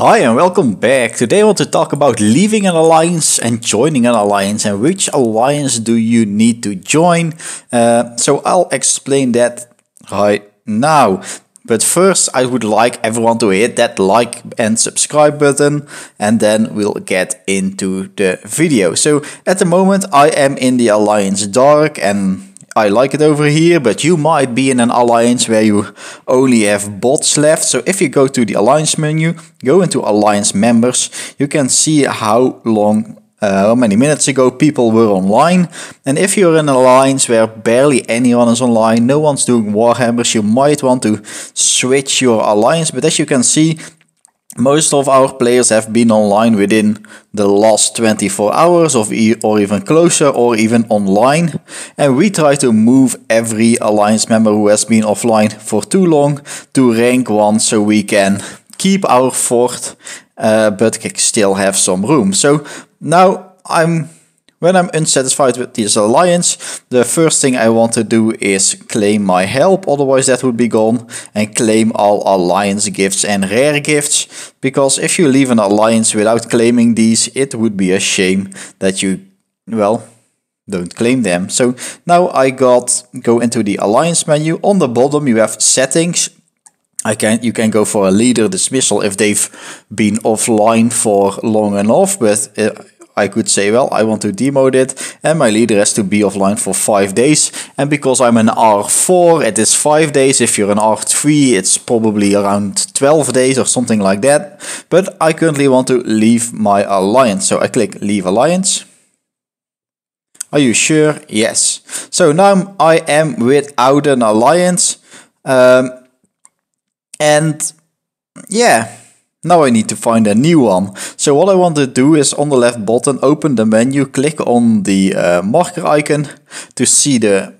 Hi and welcome back. Today I want to talk about leaving an alliance and joining an alliance and which alliance do you need to join. So I'll explain that right now. But first I would like everyone to hit that like and subscribe button and then we'll get into the video. So at the moment I am in the alliance Dark and I like it over here, but you might be in an alliance where you only have bots left. So if you go to the alliance menu, go into alliance members, you can see how many minutes ago people were online. And if you're in an alliance where barely anyone is online, no one's doing Warhammers, you might want to switch your alliance. But as you can see, most of our players have been online within the last 24 hours or even closer or even online, and we try to move every alliance member who has been offline for too long to rank 1 so we can keep our fort but still have some room. So now when I'm unsatisfied with this alliance, the first thing I want to do is claim my help, otherwise that would be gone, and claim all alliance gifts and rare gifts, because if you leave an alliance without claiming these, it would be a shame that you, well, don't claim them. So now I go into the alliance menu. On the bottom you have settings. You can go for a leader dismissal if they've been offline for long enough, but I could say, well, I want to demote it and my leader has to be offline for 5 days, and because I'm an R4 it is 5 days. If you're an R3 it's probably around 12 days or something like that, but I currently want to leave my alliance, so I click leave alliance. Are you sure? Yes. So now I am without an alliance, and yeah, now I need to find a new one. So what I want to do is on the left button, open the menu, click on the marker icon to see the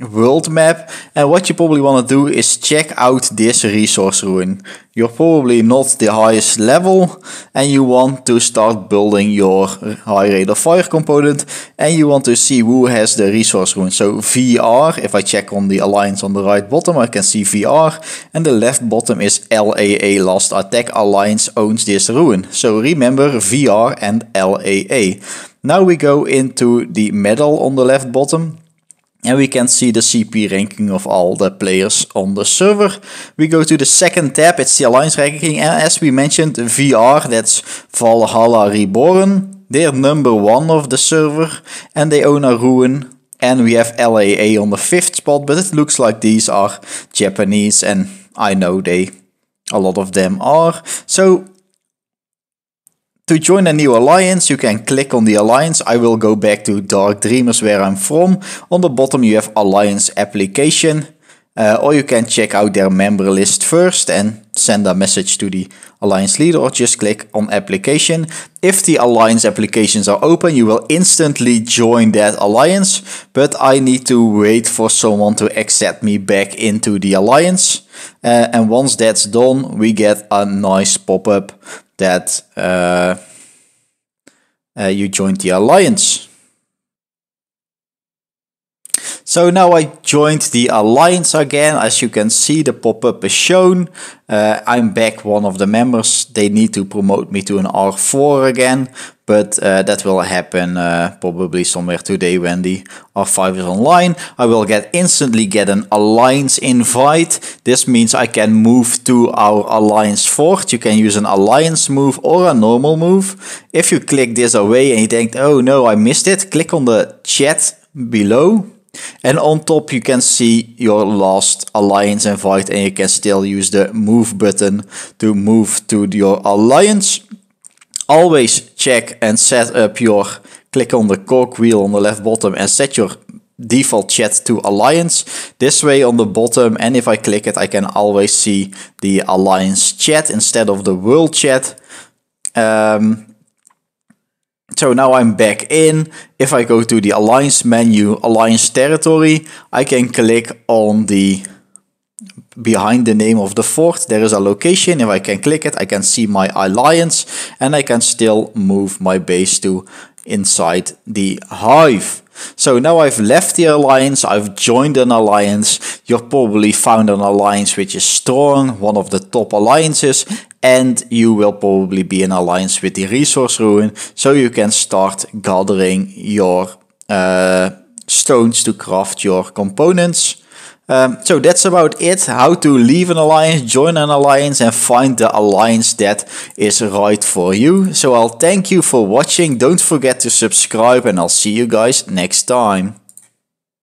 world map. And what you probably want to do is check out this resource ruin. You're probably not the highest level and you want to start building your high rate of fire component, and you want to see who has the resource ruin. So VR, if I check on the alliance on the right bottom, I can see VR, and the left bottom is LAA, Last Attack Alliance owns this ruin. So remember VR and LAA. Now we go into the medal on the left bottom, and we can see the CP ranking of all the players on the server. We go to the second tab, it's the alliance ranking, and as we mentioned, VR, that's Valhalla Reborn. They're number 1 of the server, and they own a ruin. And we have LAA on the 5th spot, but it looks like these are Japanese, and I know a lot of them are. So to join a new alliance, you can click on the alliance. I will go back to Dark Dreamers where I'm from. On the bottom you have alliance application, or you can check out their member list first and send a message to the alliance leader, or just click on application. If the alliance applications are open, you will instantly join that alliance, but I need to wait for someone to accept me back into the alliance, and once that's done we get a nice pop-up that you joined the alliance. So now I joined the alliance again. As you can see, the pop-up is shown. I'm back one of the members. They need to promote me to an R4 again, but that will happen probably somewhere today when the R5 is online. I will instantly get an alliance invite. This means I can move to our alliance fort. You can use an alliance move or a normal move. If you click this away and you think, oh no, I missed it, click on the chat below. And on top you can see your last alliance invite, and you can still use the move button to move to your alliance. Always check and set up your, click on the cogwheel on the left bottom and set your default chat to alliance. This way on the bottom, and if I click it I can always see the alliance chat instead of the world chat. So now I'm back in. If I go to the alliance menu, alliance territory, I can click on the behind the name of the fort. There is a location. If I can click it, I can see my alliance, and I can still move my base to inside the hive. So now I've left the alliance, I've joined an alliance. You've probably found an alliance which is strong, one of the top alliances, and you will probably be in alliance with the resource ruin, so you can start gathering your stones to craft your components. So that's about it, how to leave an alliance, join an alliance, and find the alliance that is right for you. So I'll thank you for watching, don't forget to subscribe, and I'll see you guys next time.